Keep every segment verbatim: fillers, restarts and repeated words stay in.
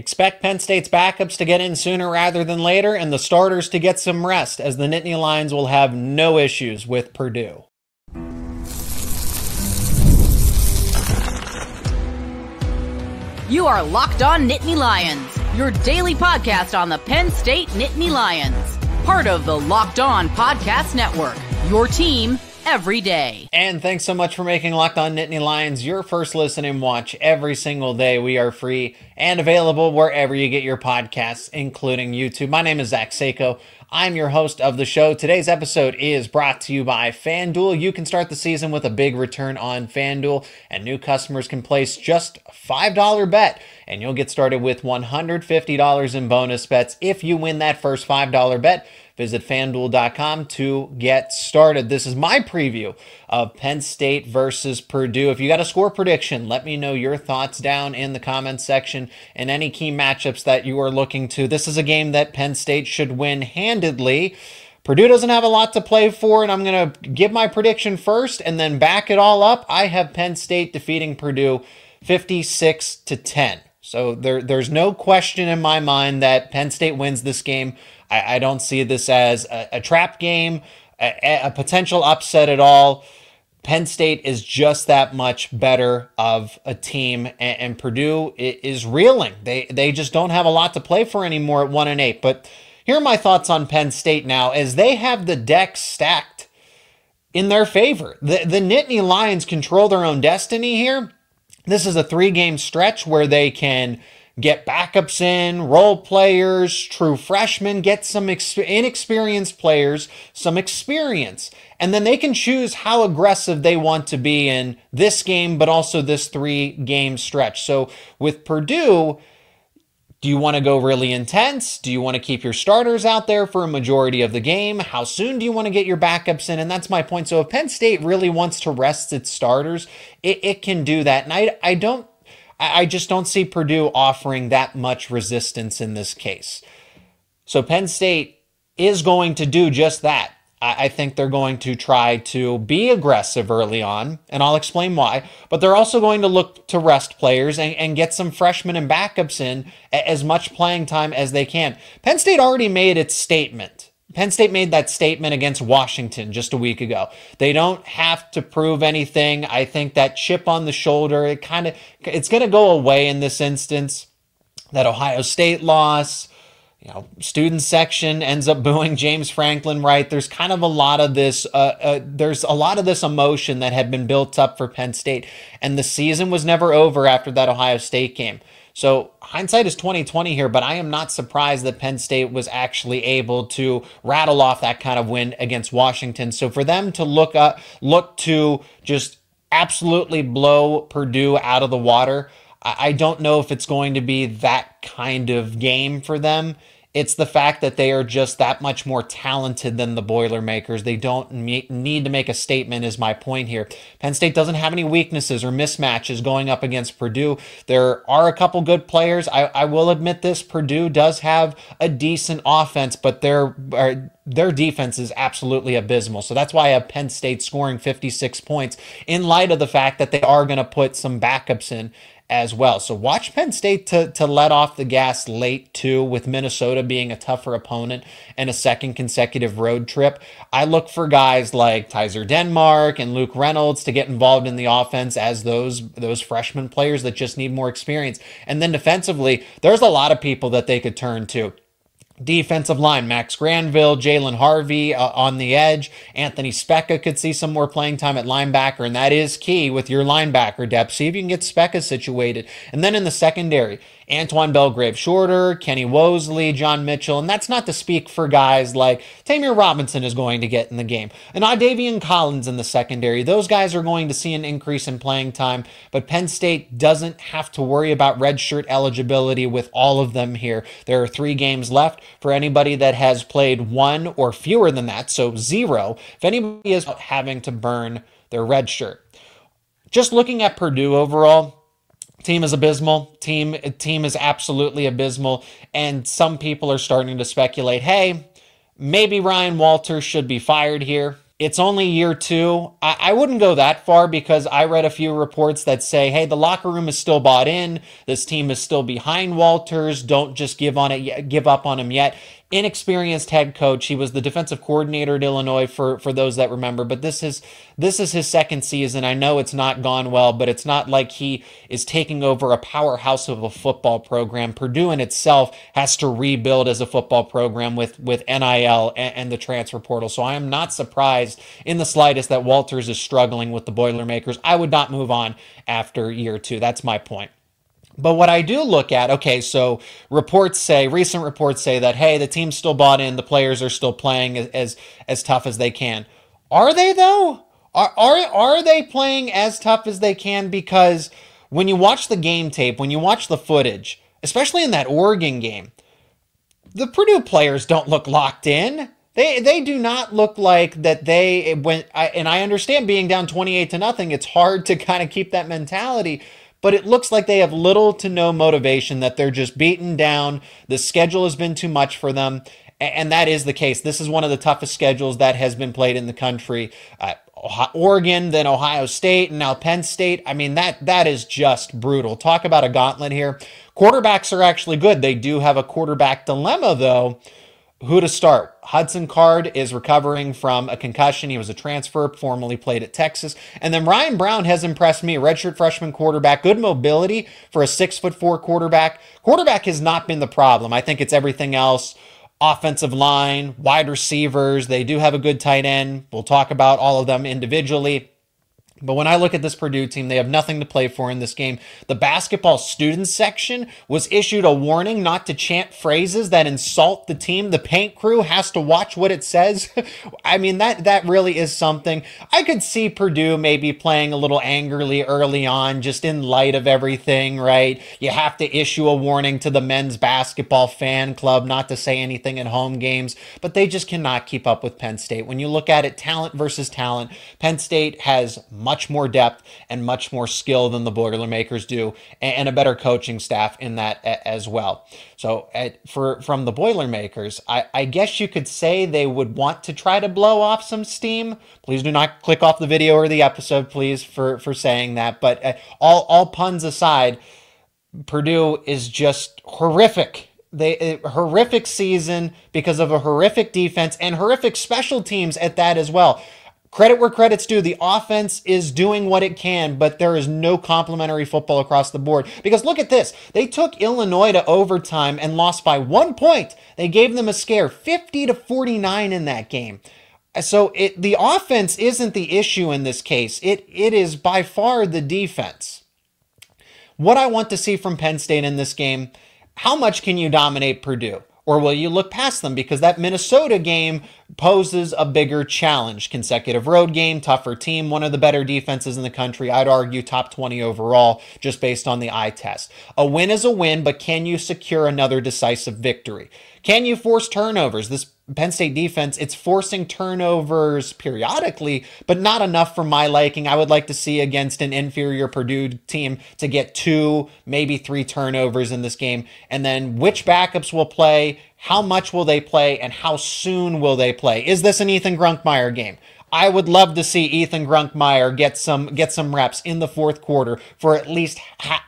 Expect Penn State's backups to get in sooner rather than later and the starters to get some rest, as the Nittany Lions will have no issues with Purdue. You are Locked On Nittany Lions, your daily podcast on the Penn State Nittany Lions, part of the Locked On Podcast Network, your team every day. And thanks so much for making Locked On Nittany Lions your first listen and watch every single day. We are free and available wherever you get your podcasts, including YouTube. My name is Zach Seiko. I'm your host of the show. Today's episode is brought to you by FanDuel. You can start the season with a big return on FanDuel, and new customers can place just a five dollar bet, and you'll get started with one hundred fifty dollars in bonus bets if you win that first five dollar bet. Visit FanDuel dot com to get started. This is my preview of Penn State versus Purdue. If you got a score prediction, let me know your thoughts down in the comments section and any key matchups that you are looking to. This is a game that Penn State should win handedly. Purdue doesn't have a lot to play for, and I'm going to give my prediction first and then back it all up. I have Penn State defeating Purdue fifty-six to ten. So there, there's no question in my mind that Penn State wins this game. I, I don't see this as a, a trap game, a, a potential upset at all. Penn State is just that much better of a team, and, and Purdue is reeling. They they just don't have a lot to play for anymore at one and eight. But here are my thoughts on Penn State now, as they have the deck stacked in their favor. The the Nittany Lions control their own destiny here. This is a three-game stretch where they can get backups in, role players, true freshmen, get some ex- inexperienced players, some experience. And then they can choose how aggressive they want to be in this game, but also this three-game stretch. So with Purdue, do you want to go really intense? Do you want to keep your starters out there for a majority of the game? How soon do you want to get your backups in? And that's my point. So if Penn State really wants to rest its starters, it, it can do that. And I, I don't I just don't see Purdue offering that much resistance in this case. So Penn State is going to do just that. I think they're going to try to be aggressive early on, and I'll explain why. But they're also going to look to rest players and, and get some freshmen and backups in as much playing time as they can. Penn State already made its statement. Penn State made that statement against Washington just a week ago. They don't have to prove anything. I think that chip on the shoulder, it kind of, it's going to go away in this instance. That Ohio State loss, you know, student section ends up booing James Franklin, right? There's kind of a lot of this, uh, uh, there's a lot of this emotion that had been built up for Penn State, and the season was never over after that Ohio State game. So hindsight is twenty twenty here, but I am not surprised that Penn State was actually able to rattle off that kind of win against Washington. So for them to look up, look to just absolutely blow Purdue out of the water, I don't know if it's going to be that kind of game for them. It's the fact that they are just that much more talented than the Boilermakers. They don't need to make a statement is my point here. Penn State doesn't have any weaknesses or mismatches going up against Purdue. There are a couple good players. I, I will admit this. Purdue does have a decent offense, but their, their defense is absolutely abysmal. So that's why I have Penn State scoring fifty-six points, in light of the fact that they are going to put some backups in as well. So watch Penn State to, to let off the gas late too, with Minnesota being a tougher opponent and a second consecutive road trip. I look for guys like Tyzer Denmark and Luke Reynolds to get involved in the offense as those, those freshman players that just need more experience. And then defensively, there's a lot of people that they could turn to. Defensive line, Max Granville, Jalen Harvey uh, on the edge. Anthony Specca could see some more playing time at linebacker, and that is key with your linebacker depth. See if you can get Specca situated. And then in the secondary, Antoine Belgrave-Shorter, Kenny Wosley, John Mitchell, and that's not to speak for guys like Tamir Robinson is going to get in the game. And Audavian Collins in the secondary. Those guys are going to see an increase in playing time, but Penn State doesn't have to worry about redshirt eligibility with all of them here. There are three games left for anybody that has played one or fewer than that, so zero, if anybody is having to burn their redshirt. Just looking at Purdue overall, Team is abysmal. Team team is absolutely abysmal. And some people are starting to speculate, hey, maybe Ryan Walters should be fired here. It's only year two. I, I wouldn't go that far because I read a few reports that say, hey, the locker room is still bought in. This team is still behind Walters. Don't just give on it, give up on him yet. Inexperienced head coach. He was the defensive coordinator at Illinois for, for those that remember, but this is, this is his second season. I know it's not gone well, but it's not like he is taking over a powerhouse of a football program. Purdue in itself has to rebuild as a football program with, with N I L and, and the transfer portal. So I am not surprised in the slightest that Walters is struggling with the Boilermakers. I would not move on after year two. That's my point. But what I do look at, okay, so reports say, recent reports say that, hey, the team's still bought in, the players are still playing as as, as tough as they can. Are they, though? Are, are, are they playing as tough as they can? Because when you watch the game tape, when you watch the footage, especially in that Oregon game, the Purdue players don't look locked in. They they do not look like that they, when, I, and I understand being down twenty-eight to nothing, it's hard to kind of keep that mentality, but it looks like they have little to no motivation, that they're just beaten down. The schedule has been too much for them, and that is the case. This is one of the toughest schedules that has been played in the country. Uh, Oregon, then Ohio State, and now Penn State. I mean, that that is just brutal. Talk about a gauntlet here. Quarterbacks are actually good. They do have a quarterback dilemma, though. Who to start? Hudson Card is recovering from a concussion. He was a transfer, formerly played at Texas. And then Ryan Brown has impressed me, redshirt freshman quarterback, good mobility for a six foot four quarterback. Quarterback has not been the problem. I think it's everything else. Offensive line, wide receivers. They do have a good tight end. We'll talk about all of them individually. But when I look at this Purdue team, they have nothing to play for in this game. The basketball students section was issued a warning not to chant phrases that insult the team. The paint crew has to watch what it says. I mean, that that really is something. I could see Purdue maybe playing a little angrily early on, just in light of everything, right? You have to issue a warning to the men's basketball fan club not to say anything at home games, but they just cannot keep up with Penn State. When you look at it, talent versus talent, Penn State has much more depth and much more skill than the Boilermakers do, and a better coaching staff in that as well. So at, for from the Boilermakers, I, I guess you could say they would want to try to blow off some steam. Please do not click off the video or the episode, please, for, for saying that. But uh, all, all puns aside, Purdue is just horrific. They a horrific season because of a horrific defense and horrific special teams at that as well. Credit where credit's due. The offense is doing what it can, but there is no complimentary football across the board. Because look at this. They took Illinois to overtime and lost by one point. They gave them a scare, fifty to forty-nine in that game. So it, the offense isn't the issue in this case. It, it is by far the defense. What I want to see from Penn State in this game, how much can you dominate Purdue? Or will you look past them? Because that Minnesota game poses a bigger challenge. Consecutive road game, tougher team, one of the better defenses in the country. I'd argue top twenty overall just based on the eye test. A win is a win, but can you secure another decisive victory? Can you force turnovers? This Penn State defense, it's forcing turnovers periodically, but not enough for my liking. I would like to see against an inferior Purdue team to get two, maybe three turnovers in this game. And then which backups will play, how much will they play, and how soon will they play? Is this an Ethan Grunkemeyer game? I would love to see Ethan Grunkemeyer get some get some reps in the fourth quarter for at least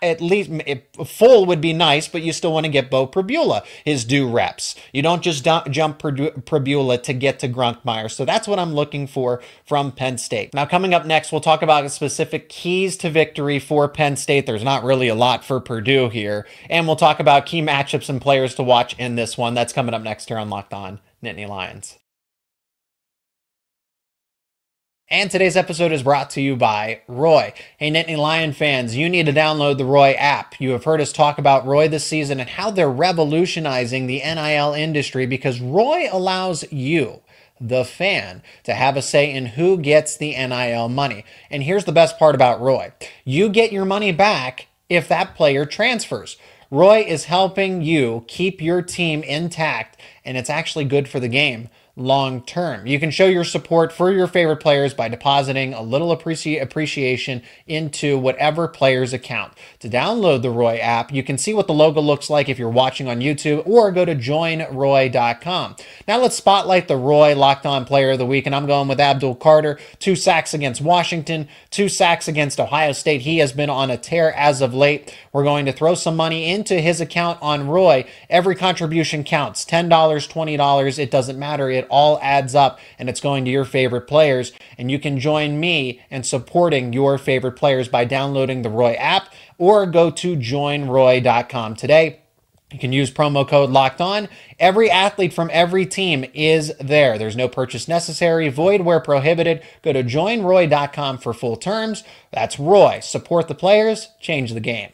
at least it, full would be nice, but you still want to get Beau Pribula his due reps. You don't just dump, jump Pribula to get to Grunkemeyer. So that's what I'm looking for from Penn State. Now coming up next, we'll talk about specific keys to victory for Penn State. There's not really a lot for Purdue here, and we'll talk about key matchups and players to watch in this one. That's coming up next here on Locked On Nittany Lions. And today's episode is brought to you by Roy. Hey, Nittany Lion fans, you need to download the Roy app. You have heard us talk about Roy this season and how they're revolutionizing the N I L industry because Roy allows you, the fan, to have a say in who gets the N I L money. And here's the best part about Roy. You get your money back if that player transfers. Roy is helping you keep your team intact, and it's actually good for the game. long term. You can show your support for your favorite players by depositing a little appreci- appreciation into whatever player's account. To download the Roy app, you can see what the logo looks like if you're watching on YouTube, or go to join roy dot com. Now let's spotlight the Roy Locked On Player of the Week, and I'm going with Abdul Carter. Two sacks against Washington, two sacks against Ohio State. He has been on a tear as of late. We're going to throw some money into his account on Roy. Every contribution counts, ten dollars, twenty dollars, it doesn't matter. It all adds up, and it's going to your favorite players. And you can join me in supporting your favorite players by downloading the Roy app or go to join roy dot com today. You can use promo code Locked On. Every athlete from every team is there. There's no purchase necessary, void where prohibited. Go to join roy dot com for full terms. That's Roy. Support the players, change the game.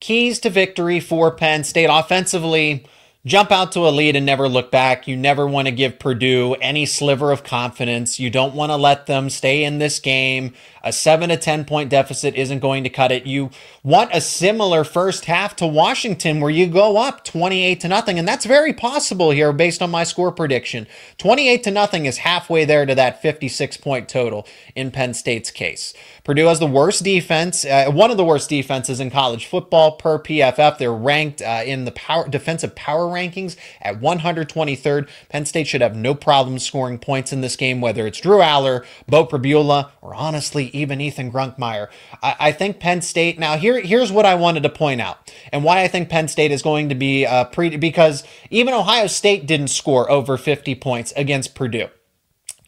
Keys to victory for Penn State offensively. Jump out to a lead and never look back. You never want to give Purdue any sliver of confidence. You don't want to let them stay in this game. A seven to ten point deficit isn't going to cut it. You want a similar first half to Washington where you go up twenty-eight to nothing, and that's very possible here based on my score prediction. twenty-eight to nothing is halfway there to that fifty-six point total in Penn State's case. Purdue has the worst defense, uh, one of the worst defenses in college football per P F F. They're ranked uh, in the power defensive power rankings at one hundred twenty-third. Penn State should have no problem scoring points in this game, whether it's Drew Allar, Beau Pribula, or honestly, even Ethan Grunkemeyer. I, I think Penn State, now here, here's what I wanted to point out and why I think Penn State is going to be uh, pre, because even Ohio State didn't score over fifty points against Purdue.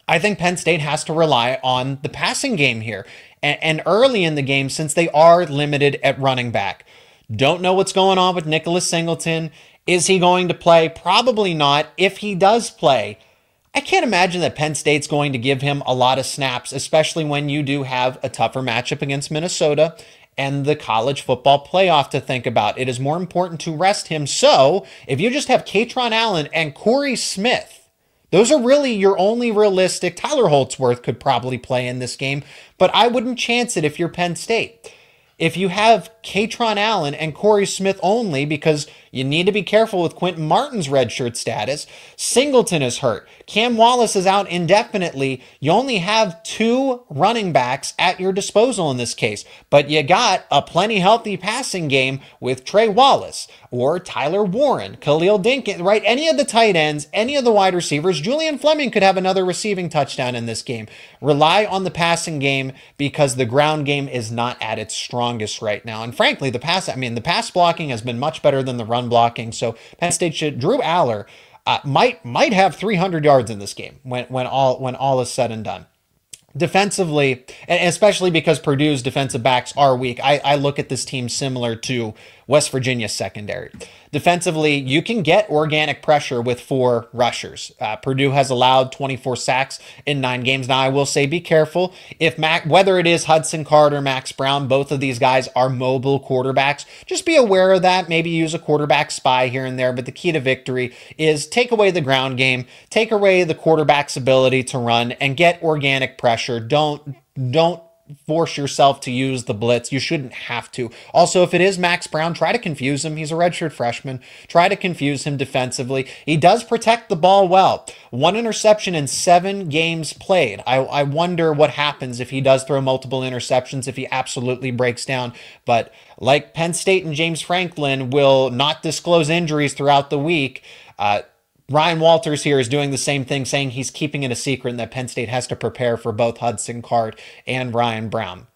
I think Penn State has to rely on the passing game here and, and early in the game, since they are limited at running back. Don't know what's going on with Nicholas Singleton. Is he going to play? Probably not. If he does play, I can't imagine that Penn State's going to give him a lot of snaps, especially when you do have a tougher matchup against Minnesota and the college football playoff to think about. It is more important to rest him. So if you just have Kaytron Allen and Corey Smith, those are really your only realistic. Tyler Holtzworth could probably play in this game, but I wouldn't chance it if you're Penn State. If you have Kaytron Allen and Corey Smith only, because you need to be careful with Quentin Martin's redshirt status, Singleton is hurt, Cam Wallace is out indefinitely, you only have two running backs at your disposal in this case, but you got a plenty healthy passing game with Trey Wallace or Tyler Warren, Khalil Dinkin, right? Any of the tight ends, any of the wide receivers, Julian Fleming could have another receiving touchdown in this game. Rely on the passing game because the ground game is not at its strongest right now. And frankly, the pass, I mean, the pass blocking has been much better than the run blocking. So Penn State should, Drew Allar uh, might, might have three hundred yards in this game when, when all, when all is said and done. Defensively, and especially because Purdue's defensive backs are weak, I, I look at this team similar to West Virginia's secondary. Defensively, you can get organic pressure with four rushers. Uh, Purdue has allowed twenty-four sacks in nine games. Now, I will say be careful. If Mac, whether it is Hudson Card or Max Brown, both of these guys are mobile quarterbacks. Just be aware of that. Maybe use a quarterback spy here and there, but the key to victory is take away the ground game, take away the quarterback's ability to run, and get organic pressure. Don't, don't force yourself to use the blitz. You shouldn't have to. Also, if it is Max Brown, try to confuse him. He's a redshirt freshman. Try to confuse him defensively. He does protect the ball well. One interception in seven games played. I, I wonder what happens if he does throw multiple interceptions, if he absolutely breaks down. But like Penn State and James Franklin will not disclose injuries throughout the week, uh, Ryan Walters here is doing the same thing, saying he's keeping it a secret and that Penn State has to prepare for both Hudson Card and Ryan Brown.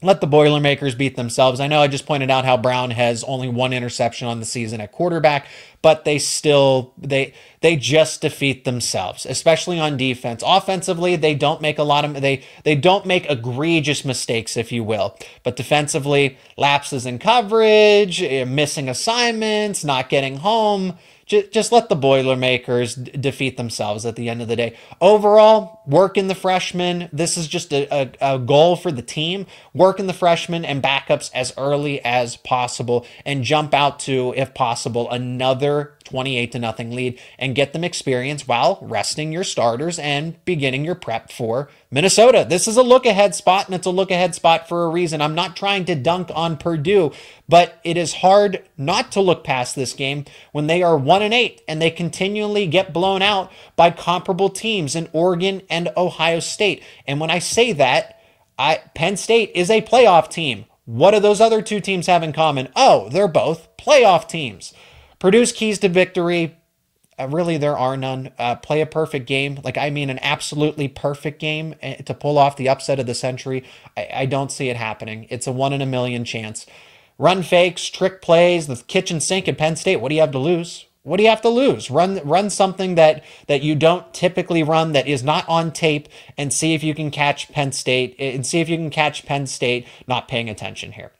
Let the Boilermakers beat themselves. I know I just pointed out how Brown has only one interception on the season at quarterback, but they still, they they just defeat themselves, especially on defense. Offensively, they don't make a lot of, they they don't make egregious mistakes, if you will. But defensively, lapses in coverage, missing assignments, not getting home. Just, just let the Boilermakers d- defeat themselves at the end of the day. Overall, work in the freshmen. This is just a, a, a goal for the team. Work in the freshmen and backups as early as possible and jump out to, if possible, another twenty-eight to nothing lead and get them experience while resting your starters and beginning your prep for Minnesota. This is a look-ahead spot, and it's a look-ahead spot for a reason. I'm not trying to dunk on Purdue, but it is hard not to look past this game when they are one and eight and they continually get blown out by comparable teams in Oregon and Ohio State. And when I say that, I, Penn State is a playoff team. What do those other two teams have in common? Oh, they're both playoff teams. Purdue's keys to victory, uh, really there are none. Uh, play a perfect game. Like, I mean, an absolutely perfect game to pull off the upset of the century. I, I don't see it happening. It's a one in a million chance. Run fakes, trick plays, the kitchen sink at Penn State. What do you have to lose? What do you have to lose? Run run something that, that you don't typically run that is not on tape, and see if you can catch Penn State and see if you can catch Penn State not paying attention here.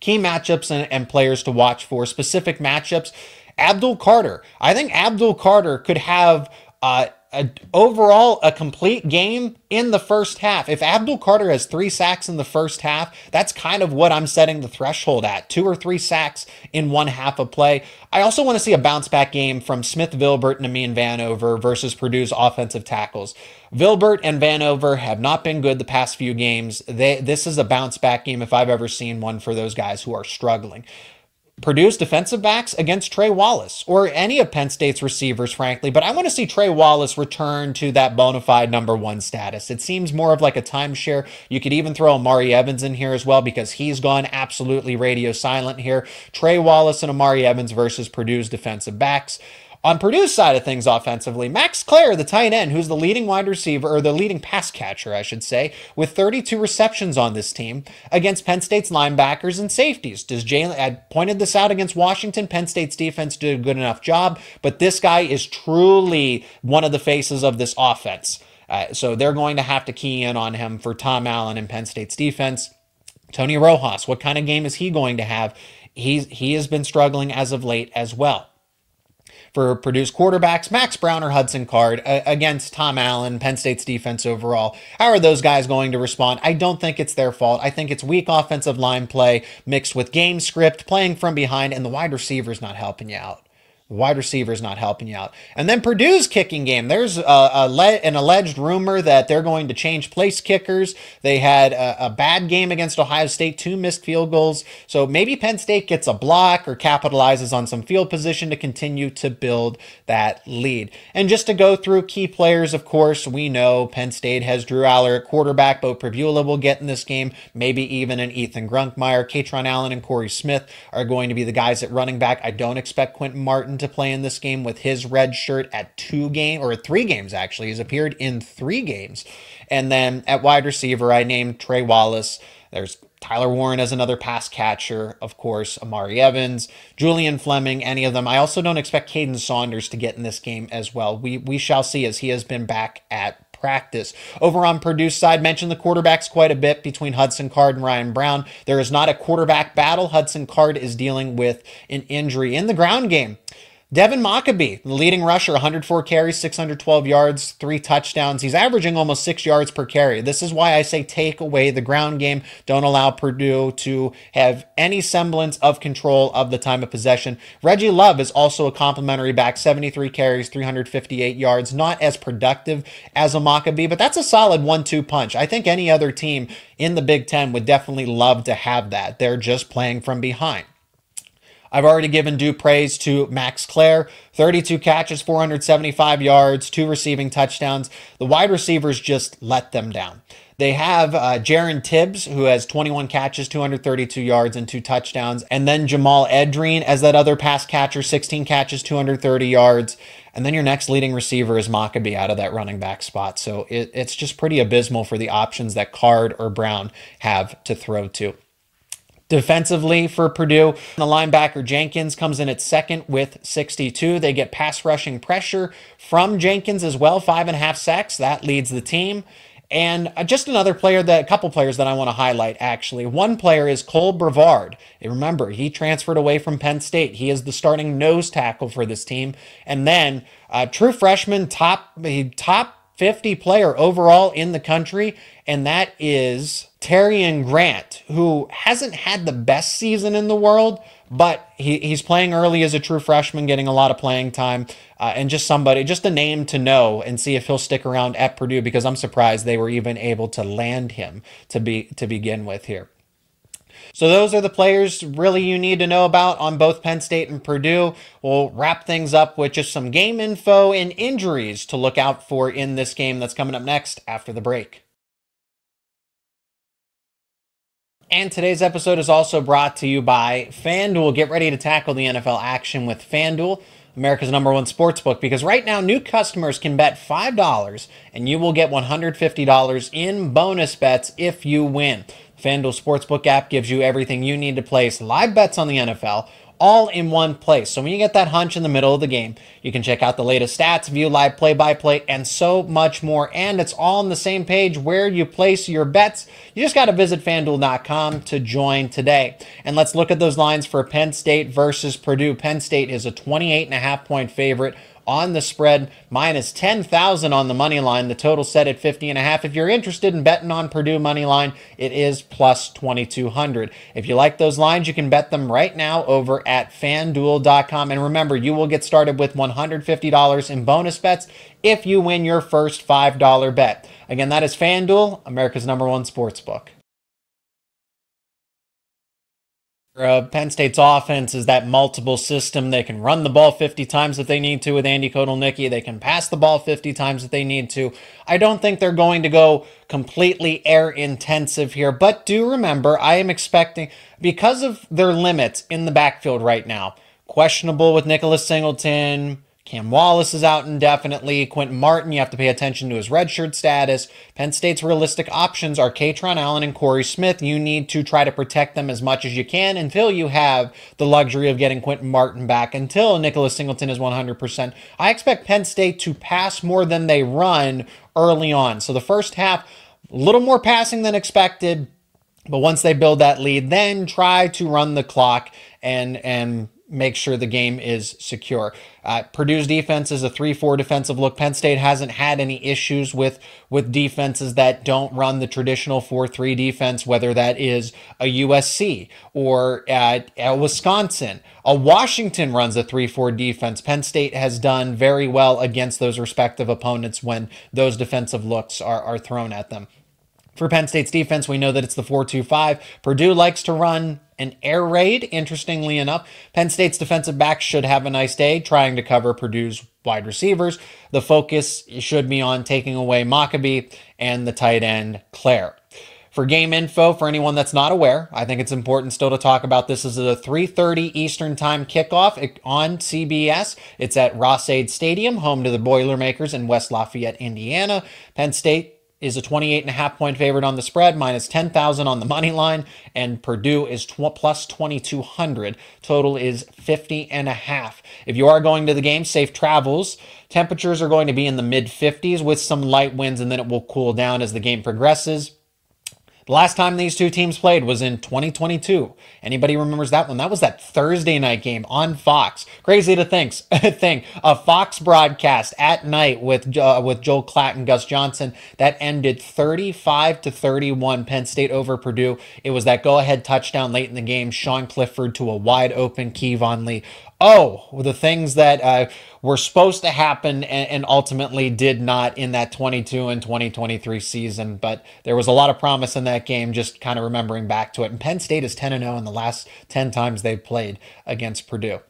Key matchups and, and players to watch for, specific matchups. Abdul Carter. I think Abdul Carter could have uh, a, overall a complete game in the first half. If Abdul Carter has three sacks in the first half, that's kind of what I'm setting the threshold at. Two or three sacks in one half of play. I also want to see a bounce back game from Smith Vilbert and Amin Vanover versus Purdue's offensive tackles. Vilbert and Vanover have not been good the past few games. They, this is a bounce back game if I've ever seen one for those guys who are struggling. Purdue's defensive backs against Trey Wallace or any of Penn State's receivers, frankly, but I want to see Trey Wallace return to that bona fide number one status. It seems more of like a timeshare. You could even throw Amari Evans in here as well because he's gone absolutely radio silent here. Trey Wallace and Amari Evans versus Purdue's defensive backs. On Purdue's side of things offensively, Max Klare, the tight end, who's the leading wide receiver, or the leading pass catcher, I should say, with thirty-two receptions on this team against Penn State's linebackers and safeties. Does Jalen, I pointed this out against Washington, Penn State's defense did a good enough job, but this guy is truly one of the faces of this offense. Uh, so they're going to have to key in on him for Tom Allen and Penn State's defense. Tony Rojas, what kind of game is he going to have? He's, he has been struggling as of late as well. For Purdue's quarterbacks, Max Brown or Hudson Card uh, against Tom Allen, Penn State's defense overall. How are those guys going to respond? I don't think it's their fault. I think it's weak offensive line play mixed with game script, playing from behind, and the wide receiver's not helping you out. The wide receiver's not helping you out. And then Purdue's kicking game. There's a, a le- an alleged rumor that they're going to change place kickers. They had a, a bad game against Ohio State, two missed field goals. So maybe Penn State gets a block or capitalizes on some field position to continue to build that lead. And just to go through key players, of course, we know Penn State has Drew Allar at quarterback. Beau Pribula will get in this game. Maybe even an Ethan Grunkemeyer. Kaytron Allen and Corey Smith are going to be the guys at running back. I don't expect Quentin Martin to to play in this game with his red shirt at two game or three games, actually. He's appeared in three games. And then at wide receiver, I named Trey Wallace. There's Tyler Warren as another pass catcher, of course, Amari Evans, Julian Fleming, any of them. I also don't expect Caden Saunders to get in this game as well. We, we shall see, as he has been back at practice. Over on Purdue's side, mentioned the quarterbacks quite a bit between Hudson Card and Ryan Brown. There is not a quarterback battle. Hudson Card is dealing with an injury in the ground game. Devin Mockobee, the leading rusher, one hundred four carries, six hundred twelve yards, three touchdowns. He's averaging almost six yards per carry. This is why I say take away the ground game. Don't allow Purdue to have any semblance of control of the time of possession. Reggie Love is also a complimentary back, seventy-three carries, three hundred fifty-eight yards. Not as productive as a Mockobee, but that's a solid one two punch. I think any other team in the Big Ten would definitely love to have that. They're just playing from behind. I've already given due praise to Max Klare. thirty-two catches, four hundred seventy-five yards, two receiving touchdowns. The wide receivers just let them down. They have uh, Jaron Tibbs, who has twenty-one catches, two hundred thirty-two yards, and two touchdowns. And then Jamal Edreen as that other pass catcher, sixteen catches, two hundred thirty yards. And then your next leading receiver is Mockobee out of that running back spot. So it, it's just pretty abysmal for the options that Card or Brown have to throw to. Defensively for Purdue, the linebacker Jenkins comes in at second with sixty-two. They get pass rushing pressure from Jenkins as well, five and a half sacks. That leads the team. And just another player, that a couple players that I want to highlight, actually. One player is Cole Brevard. And remember, he transferred away from Penn State. He is the starting nose tackle for this team. And then uh, true freshman, top top fifty player overall in the country, and that is Terrian Grant, who hasn't had the best season in the world, but he, he's playing early as a true freshman, getting a lot of playing time, uh, and just somebody, just a name to know and see if he'll stick around at Purdue, because I'm surprised they were even able to land him to be to begin with here. So those are the players really you need to know about on both Penn State and Purdue. We'll wrap things up with just some game info and injuries to look out for in this game that's coming up next after the break. And today's episode is also brought to you by FanDuel. Get ready to tackle the N F L action with FanDuel, America's number one sportsbook, because right now new customers can bet five dollars and you will get one hundred fifty dollars in bonus bets if you win. FanDuel Sportsbook app gives you everything you need to place live bets on the N F L all in one place. So when you get that hunch in the middle of the game, you can check out the latest stats, view live play-by-play, and so much more. And it's all on the same page where you place your bets. You just got to visit FanDuel dot com to join today. And let's look at those lines for Penn State versus Purdue. Penn State is a twenty-eight and a half point favorite on the spread, minus ten thousand on the money line. The total set at fifty and a half. If you're interested in betting on Purdue money line, it is plus twenty-two hundred. If you like those lines, you can bet them right now over at FanDuel dot com. And remember, you will get started with one hundred fifty dollars in bonus bets if you win your first five dollar bet. Again, that is FanDuel, America's number one sportsbook. Uh, Penn State's offense is that multiple system. They can run the ball fifty times if they need to with Andy Kotelnicki. They can pass the ball fifty times if they need to. I don't think they're going to go completely air intensive here, but do remember, I am expecting, because of their limits in the backfield right now, questionable with Nicholas Singleton, Cam Wallace is out indefinitely. Quentin Martin, you have to pay attention to his redshirt status. Penn State's realistic options are Kaytron Allen and Corey Smith. You need to try to protect them as much as you can until you have the luxury of getting Quentin Martin back, until Nicholas Singleton is one hundred percent. I expect Penn State to pass more than they run early on. So the first half, a little more passing than expected, but once they build that lead, then try to run the clock and and. make sure the game is secure. Uh, Purdue's defense is a three four defensive look. Penn State hasn't had any issues with, with defenses that don't run the traditional four three defense, whether that is a U S C or uh, a Wisconsin. A Washington runs a three four defense. Penn State has done very well against those respective opponents when those defensive looks are, are thrown at them. For Penn State's defense, we know that it's the four two five. Purdue likes to run an air raid, interestingly enough. Penn State's defensive backs should have a nice day trying to cover Purdue's wide receivers. The focus should be on taking away Mockobee and the tight end Klare. For game info, for anyone that's not aware, I think it's important still to talk about this. This is a three thirty Eastern Time kickoff on C B S. It's at Ross Aid Stadium, home to the Boilermakers in West Lafayette, Indiana. Penn State is a twenty-eight and a half point favorite on the spread, minus ten thousand on the money line, and Purdue is tw- plus twenty-two hundred. Total is fifty and a half. If you are going to the game, safe travels. Temperatures are going to be in the mid fifties with some light winds, and then it will cool down as the game progresses. The last time these two teams played was in twenty twenty-two. Anybody remembers that one? That was that Thursday night game on Fox. Crazy to think, thing. A Fox broadcast at night with uh, with Joel Klatt and Gus Johnson that ended thirty-five to thirty-one Penn State over Purdue. It was that go-ahead touchdown late in the game, Sean Clifford to a wide-open Kevon Lee. Oh, the things that uh, were supposed to happen and, and ultimately did not in that twenty-two and twenty twenty-three season. But there was a lot of promise in that game, just kind of remembering back to it. And Penn State is ten and oh in the last ten times they've played against Purdue.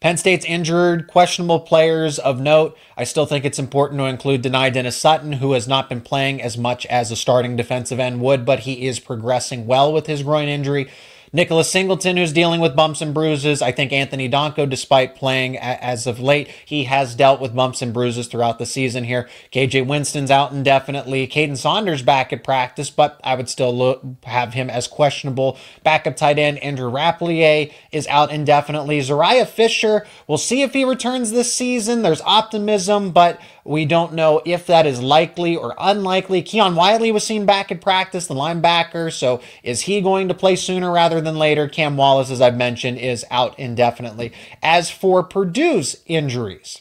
Penn State's injured, questionable players of note. I still think it's important to include Denai Dennis-Sutton, who has not been playing as much as a starting defensive end would, but he is progressing well with his groin injury. Nicholas Singleton, who's dealing with bumps and bruises. I think Anthony Donko, despite playing as of late, he has dealt with bumps and bruises throughout the season here. K J Winston's out indefinitely. Caden Saunders back at practice, but I would still look, have him as questionable. Backup tight end Andrew Rapplier is out indefinitely. Zariah Fisher, we'll see if he returns this season. There's optimism, but we don't know if that is likely or unlikely. Keon Wiley was seen back at practice, the linebacker, so is he going to play sooner rather than later? Cam Wallace, as I've mentioned, is out indefinitely. As for Purdue's injuries,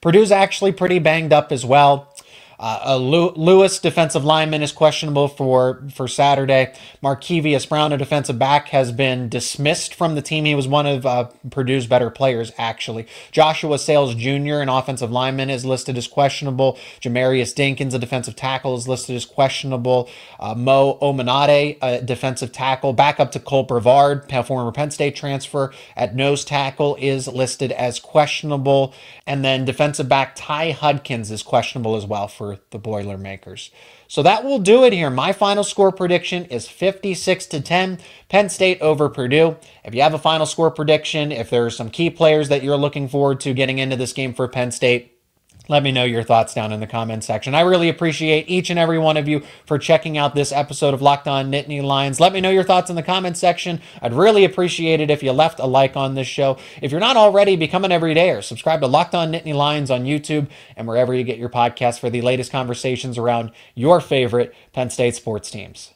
Purdue's actually pretty banged up as well. Uh, Lewis, defensive lineman, is questionable for, for Saturday. Markevious Brown, a defensive back, has been dismissed from the team. He was one of uh, Purdue's better players, actually. Joshua Sales Junior, an offensive lineman, is listed as questionable. Jamarius Dinkins, a defensive tackle, is listed as questionable. Uh, Mo Omanade, a defensive tackle, back up to Cole Brevard, former Penn State transfer, at nose tackle, is listed as questionable. And then defensive back Ty Hudkins is questionable as well for the Boilermakers. So that will do it here. My final score prediction is fifty-six to ten, Penn State over Purdue. If you have a final score prediction, if there are some key players that you're looking forward to getting into this game for Penn State, let me know your thoughts down in the comments section. I really appreciate each and every one of you for checking out this episode of Locked On Nittany Lions. Let me know your thoughts in the comments section. I'd really appreciate it if you left a like on this show. If you're not already, become an everydayer. Subscribe to Locked On Nittany Lions on YouTube and wherever you get your podcasts for the latest conversations around your favorite Penn State sports teams.